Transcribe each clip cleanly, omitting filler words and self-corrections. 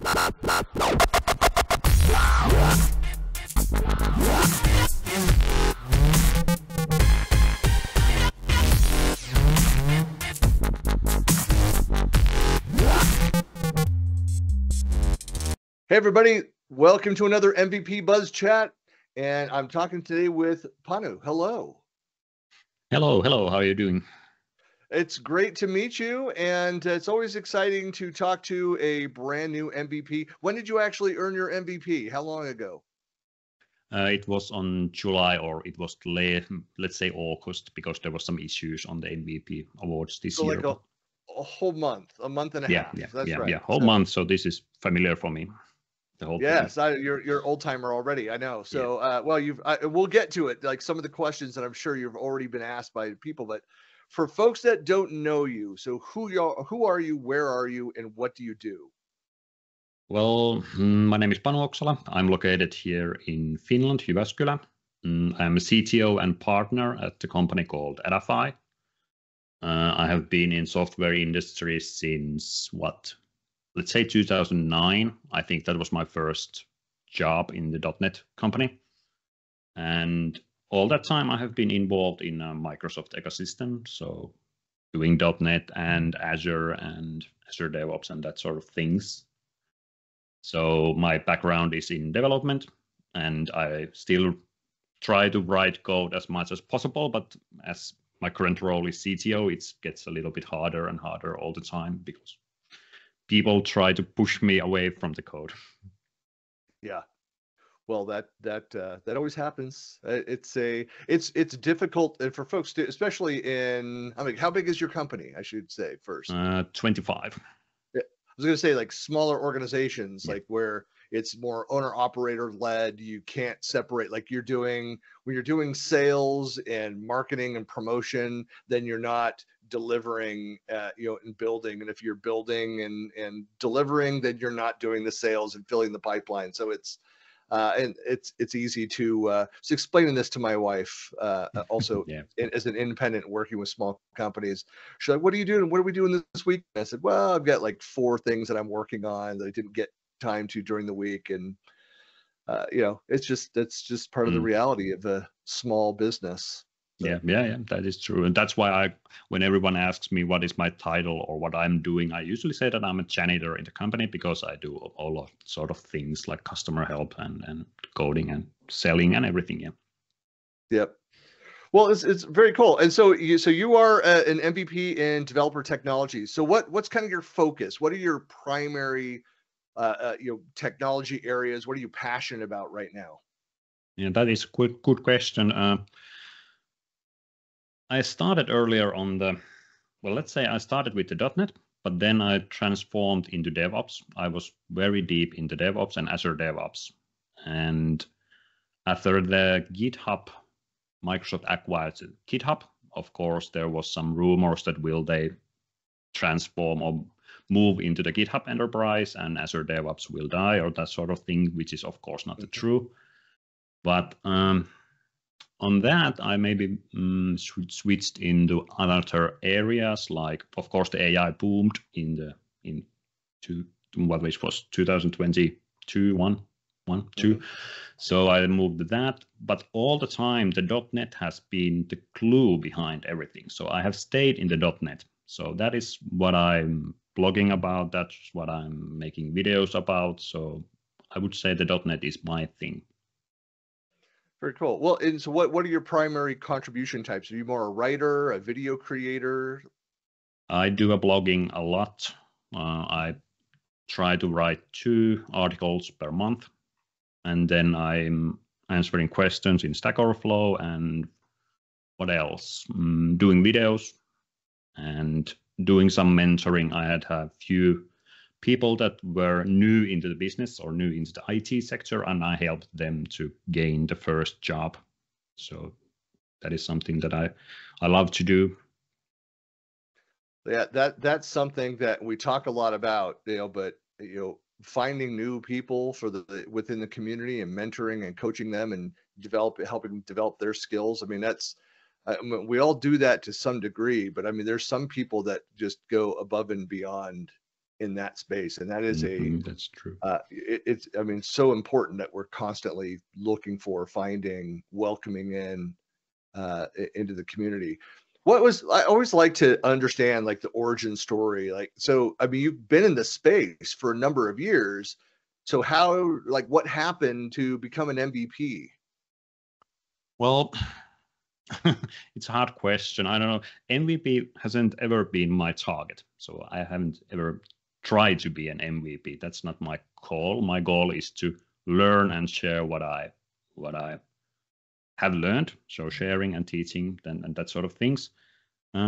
Hey everybody, welcome to another MVP Buzz Chat, and I'm talking today with Panu. Hello. Hello, hello. How are you doing? It's great to meet you, and it's always exciting to talk to a brand new MVP. When did you actually earn your MVP? How long ago? It was on July, or it was late, let's say August, because there were some issues on the MVP awards this year. Like a whole month, a month and a half. Yeah, that's right. Yeah, whole month. So this is familiar for me. The whole you're old timer already. I know. So, well, we'll get to it. Like some of the questions that I'm sure you've already been asked by people, but for folks that don't know you, so who are you, where are you, and what do you do? Well, my name is Panu Oksala. I'm located here in Finland, Jyväskylä. I'm a CTO and partner at the company called Adafy. I have been in software industry since let's say 2009. I think that was my first job in the .NET company. And all that time I have been involved in a Microsoft ecosystem. So doing .NET and Azure DevOps and that sort of things. So my background is in development, and I still try to write code as much as possible, but as my current role is CTO, it gets a little bit harder and harder all the time because people try to push me away from the code. Yeah, well, that always happens. It's difficult for folks, to, especially in. I mean, how big is your company? I should say first. 25. Yeah, I was gonna say like smaller organizations, like where it's more owner-operator led. You can't separate like you're doing when you're doing sales and marketing and promotion. Then you're not delivering, and building. And if you're building and delivering, then you're not doing the sales and filling the pipeline. So it's easy to explaining this to my wife also as an independent working with small companies. She's like, "What are you doing? What are we doing this week?" And I said, "Well, I've got like 4 things that I'm working on that I didn't get time to during the week," and that's just part of the reality of a small business. So. Yeah, that is true, and that's why when everyone asks me what is my title or what I'm doing, I usually say that I'm a janitor in the company because I do all sort of things like customer help and coding and selling and everything. Yeah. Yep. Well, it's very cool. And so you are an MVP in developer technology. So what's kind of your focus? What are your primary technology areas? What are you passionate about right now? Yeah, that is a good question. I started earlier on let's say I started with the .NET, but then I transformed into DevOps. I was very deep into DevOps and Azure DevOps. And after the GitHub, Microsoft acquired GitHub, of course, there was some rumors that will they transform or move into the GitHub Enterprise and Azure DevOps will die or that sort of thing, which is of course not true. But on that, I maybe switched into other areas, like of course the AI boomed in 2022, one, two. So I moved to that, but all the time the .NET has been the glue behind everything. So I have stayed in the .NET. So that is what I'm blogging about. That's what I'm making videos about. So I would say the .NET is my thing. Very cool. Well, and so what are your primary contribution types? Are you more a writer, a video creator? I do a blogging a lot. I try to write 2 articles per month, and then I'm answering questions in Stack Overflow and what else? Doing videos and doing some mentoring. I had a few people that were new into the business or new into the IT sector, and I helped them to gain the first job. So that is something that I love to do. Yeah, that's something that we talk a lot about, but finding new people for within the community and mentoring and coaching them and helping develop their skills. I mean, we all do that to some degree, but I mean, there's some people that just go above and beyond in that space. And that is that's true. It's, I mean, so important that we're constantly looking for, finding, welcoming in into the community. I always like to understand, like, the origin story. Like, so, I mean, you've been in the space for a number of years. So how, like, what happened to become an MVP? Well, it's a hard question. I don't know. MVP hasn't ever been my target. So I haven't ever tried to be an MVP. That's not my goal. My goal is to learn and share what I have learned. So sharing and teaching and that sort of things. But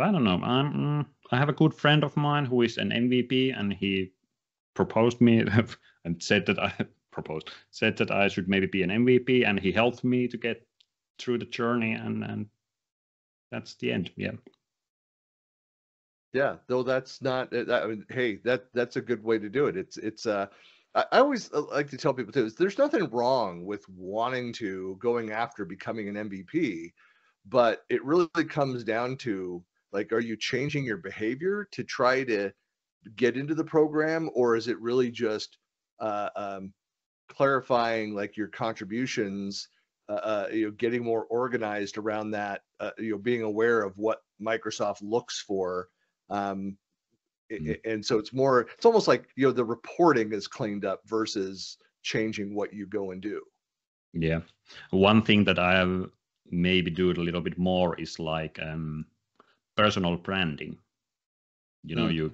I don't know. I have a good friend of mine who is an MVP, and he proposed me and said that I should maybe be an MVP, and he helped me to get through the journey, and that's the end. Yeah, though that's not that, I mean, hey, that's a good way to do it. I always like to tell people too, is there's nothing wrong with wanting to going after becoming an MVP, but it really comes down to, like, are you changing your behavior to try to get into the program, or is it really just clarifying, like, your contributions, getting more organized around that, being aware of what Microsoft looks for. And so it's almost like, the reporting is cleaned up versus changing what you go and do. Yeah. One thing that I maybe do a little bit more is like personal branding. You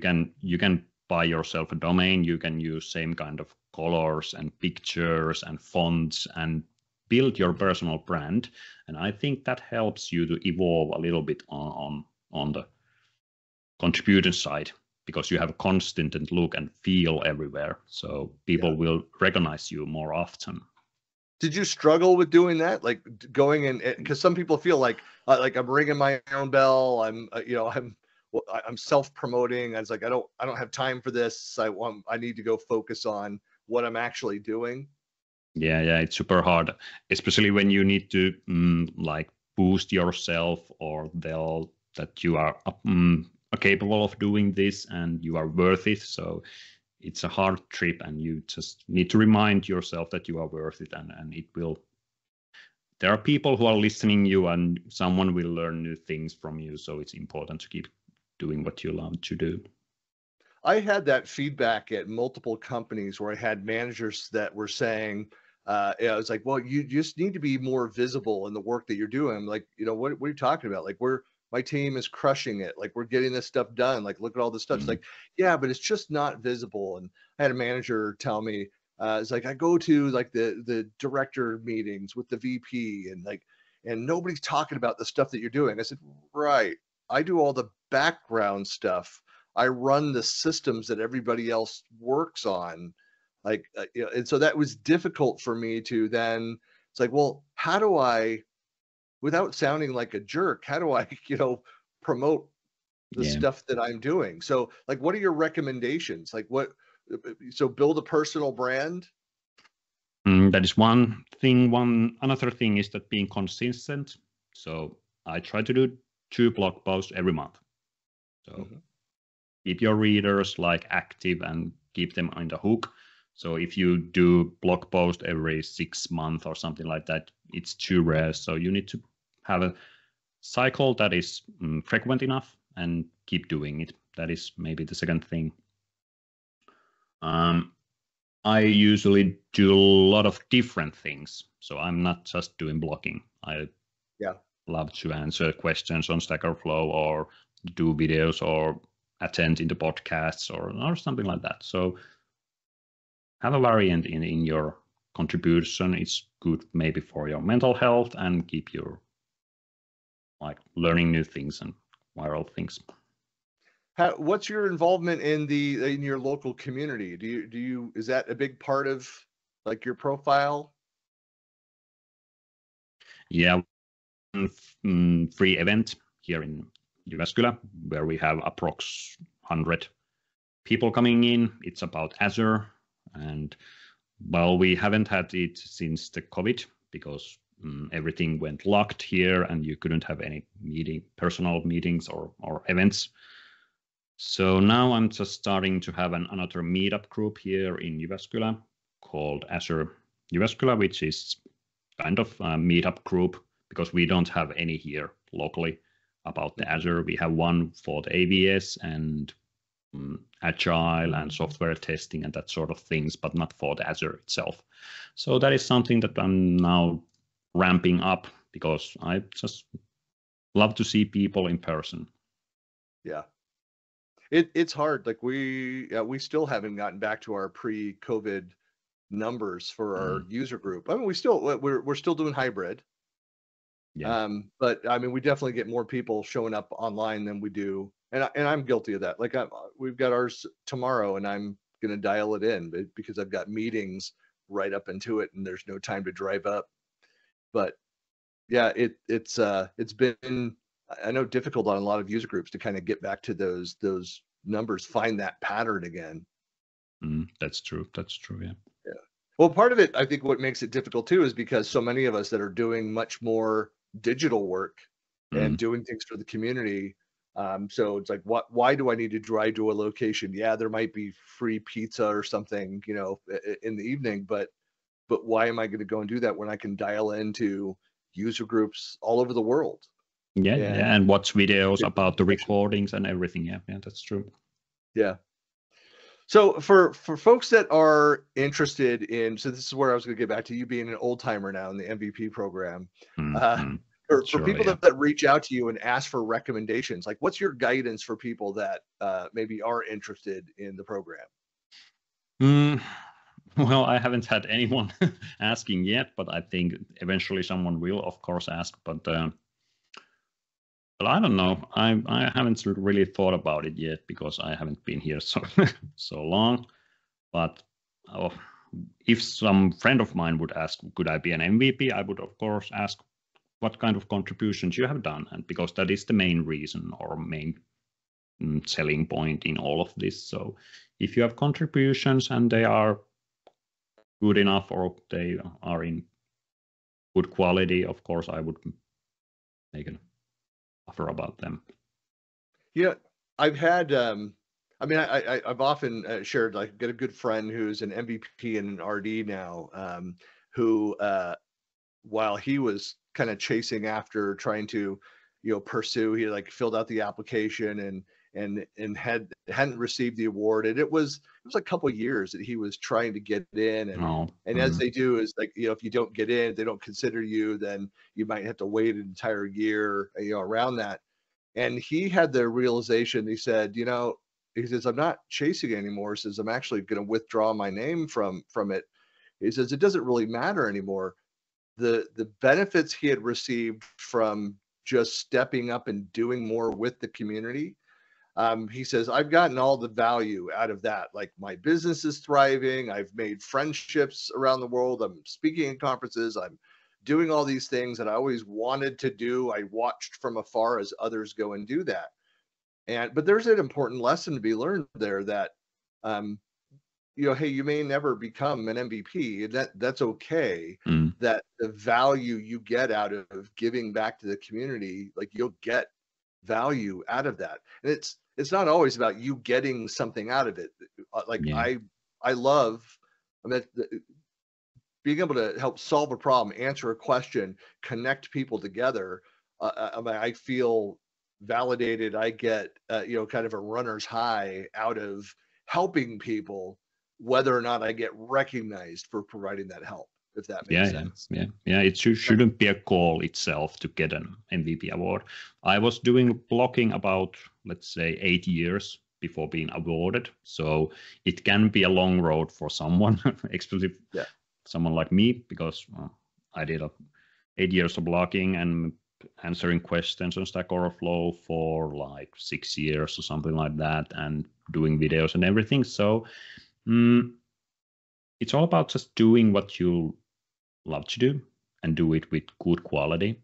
can buy yourself a domain. You can use same kind of colors and pictures and fonts and build your personal brand. And I think that helps you to evolve a little bit on the contributor side, because you have a constant look and feel everywhere. So people will recognize you more often. Did you struggle with doing that? Like going in, because some people feel like I'm ringing my own bell. I'm self-promoting. I was like, I don't have time for this. I need to go focus on what I'm actually doing. Yeah, it's super hard, especially when you need to like boost yourself or tell that you are capable of doing this and you are worth it. So it's a hard trip, and you just need to remind yourself that you are worth it, and it will. There are people who are listening to you, and someone will learn new things from you. So it's important to keep doing what you love to do. I had that feedback at multiple companies where I had managers that were saying, I was like, well, you just need to be more visible in the work that you're doing. I'm like, what are you talking about? Like, my team is crushing it. Like, we're getting this stuff done. Like, look at all this stuff. It's like, yeah, but it's just not visible. And I had a manager tell me, it's like, I go to like the director meetings with the VP and nobody's talking about the stuff that you're doing. I said, right. I do all the background stuff. I run the systems that everybody else works on, and so that was difficult for me to then. It's like, well, how do I, without sounding like a jerk, how do I, promote the stuff that I'm doing? So, like, what are your recommendations? Like, so build a personal brand. That is one thing. Another thing is that being consistent. So I try to do 2 blog posts every month. So. Keep your readers like active and keep them on the hook. So if you do blog post every 6 months or something like that, it's too rare. So you need to have a cycle that is frequent enough and keep doing it. That is maybe the second thing. I usually do a lot of different things. So I'm not just doing blogging. I love to answer questions on Stack Overflow or do videos or attend into podcasts or something like that. So have a variant in your contribution. It's good maybe for your mental health and keep your learning new things and viral things. What's your involvement in your local community? Do you is that a big part of your profile? Yeah, free event here in Jyväskylä, where we have approx 100 people coming in. It's about Azure, and well, we haven't had it since the COVID, because everything went locked here and you couldn't have any personal meetings or events. So now I'm just starting to have another meetup group here in Jyväskylä called Azure Jyväskylä, which is kind of a meetup group because we don't have any here locally about the Azure. We have one for the AVS and agile and software testing and that sort of things, but not for the Azure itself. So that is something that I'm now ramping up because I just love to see people in person. Yeah. It's hard. Like we still haven't gotten back to our pre-COVID numbers for our user group. I mean, we're still doing hybrid. Yeah. But I mean, we definitely get more people showing up online than we do. And I'm guilty of that. Like we've got ours tomorrow and I'm going to dial it in because I've got meetings right up into it and there's no time to drive up. But yeah, it's been, I know, difficult on a lot of user groups to kind of get back to those numbers, find that pattern again. That's true. That's true. Yeah. Yeah. Well, part of it, I think what makes it difficult too, is because so many of us that are doing much more digital work and doing things for the community. So it's like, why do I need to drive to a location? Yeah, there might be free pizza or something, you know, in the evening, but why am I going to go and do that when I can dial into user groups all over the world? Yeah, yeah, and watch videos about the recordings and everything. Yeah, yeah, that's true. Yeah. So for folks that are interested in, so this is where I was going to get back to you being an old timer now in the MVP program. For people that reach out to you and ask for recommendations, like what's your guidance for people that maybe are interested in the program? Well, I haven't had anyone asking yet, but I think eventually someone will, of course, ask. But I don't know. I haven't really thought about it yet because I haven't been here so long. But if some friend of mine would ask, could I be an MVP? I would, of course, ask what kind of contributions you have done, and because that is the main reason or main selling point in all of this. So if you have contributions and they are good enough or they are in good quality, of course, I would make an offer about them. Yeah, I've had, I mean, I've often shared, like, I've got a good friend who's an MVP and an RD now, who, while he was kind of chasing after trying to, you know, pursue, he like filled out the application and hadn't received the award. And it was a couple of years that he was trying to get in. And as they do is like, you know, if you don't get in, if they don't consider you, then you might have to wait an entire year, you know, around that. And he had the realization, he said, you know, he says, I'm not chasing it anymore. He says, I'm actually going to withdraw my name from it. He says, it doesn't really matter anymore. The benefits he had received from just stepping up and doing more with the community. He says, I've gotten all the value out of that. Like my business is thriving. I've made friendships around the world. I'm speaking in conferences. I'm doing all these things that I always wanted to do. I watched from afar as others go and do that. But there's an important lesson to be learned there that, you know, hey, you may never become an MVP. That's okay. That the value you get out of giving back to the community, like you'll get value out of that. And it's not always about you getting something out of it. Like I love, I mean, being able to help solve a problem, answer a question, connect people together. I mean, I feel validated. I get, you know, kind of a runner's high out of helping people, whether or not I get recognized for providing that help, if that makes sense. Yeah, yeah, it shouldn't be a goal itself to get an MVP award. I was doing blogging about, let's say, 8 years before being awarded. So it can be a long road for someone, especially someone like me, because I did 8 years of blogging and answering questions on Stack Overflow for like 6 years or something like that, and doing videos and everything. So it's all about just doing what you love to do and do it with good quality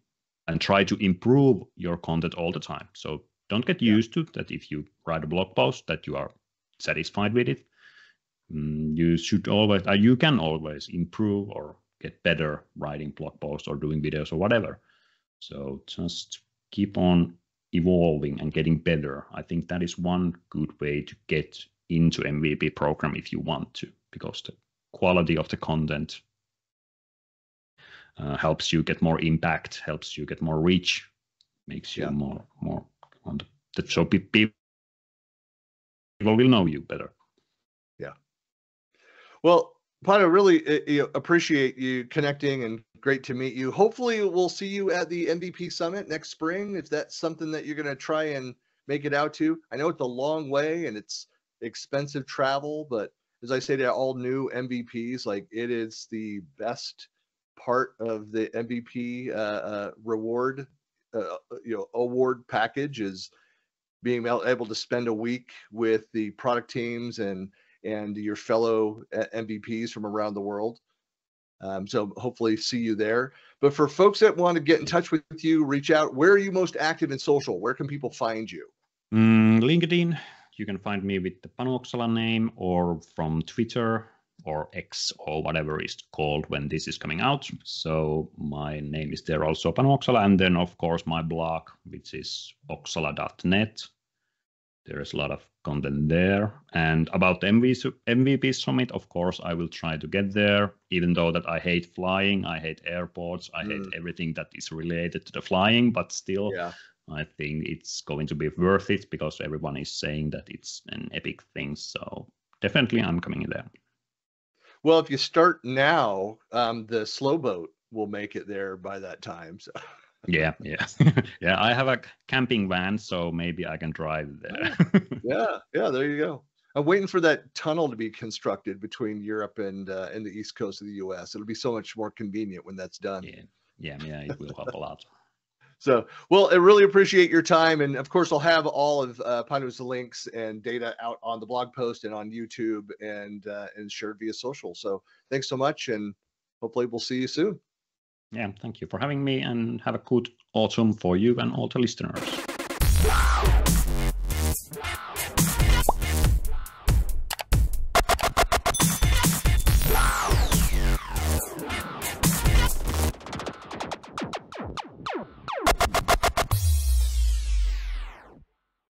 and try to improve your content all the time. So don't get used to that if you write a blog post that you are satisfied with it. You should always, you can always improve or get better writing blog posts or doing videos or whatever. So just keep on evolving and getting better. I think that is one good way to get into MVP program if you want to, because the quality of the content helps you get more impact, helps you get more reach, makes you more on the so people will know you better. Yeah. Well, Panu, really appreciate you connecting and great to meet you. Hopefully we'll see you at the MVP Summit next spring, if that's something that you're going to try and make it out to. I know it's a long way and it's expensive travel, but as I say to all new MVPs, like, it is the best part of the MVP reward, award package is being able to spend a week with the product teams and your fellow MVPs from around the world. So hopefully see you there. But for folks that want to get in touch with you, reach out, where are you most active in social? Where can people find you? LinkedIn. You can find me with the Panu Oksala name, or from Twitter or X or whatever is called when this is coming out. So my name is there also, Panu Oksala. And then, of course, my blog, which is oksala.net. There is a lot of content there. And about the MVP Summit, of course, I will try to get there, even though that I hate flying, I hate airports, I hate everything that is related to the flying, but still, I think it's going to be worth it because everyone is saying that it's an epic thing. So definitely I'm coming there. Well, if you start now, the slow boat will make it there by that time. So. Yeah. I have a camping van, so maybe I can drive there. Yeah. There you go. I'm waiting for that tunnel to be constructed between Europe and the East Coast of the U.S. It'll be so much more convenient when that's done. Yeah. It will help a lot. So, well, I really appreciate your time, and of course, I'll have all of Panu's links and data out on the blog post and on YouTube and shared via social. So, thanks so much, and hopefully, we'll see you soon. Yeah, thank you for having me, and have a good autumn for you and all the listeners.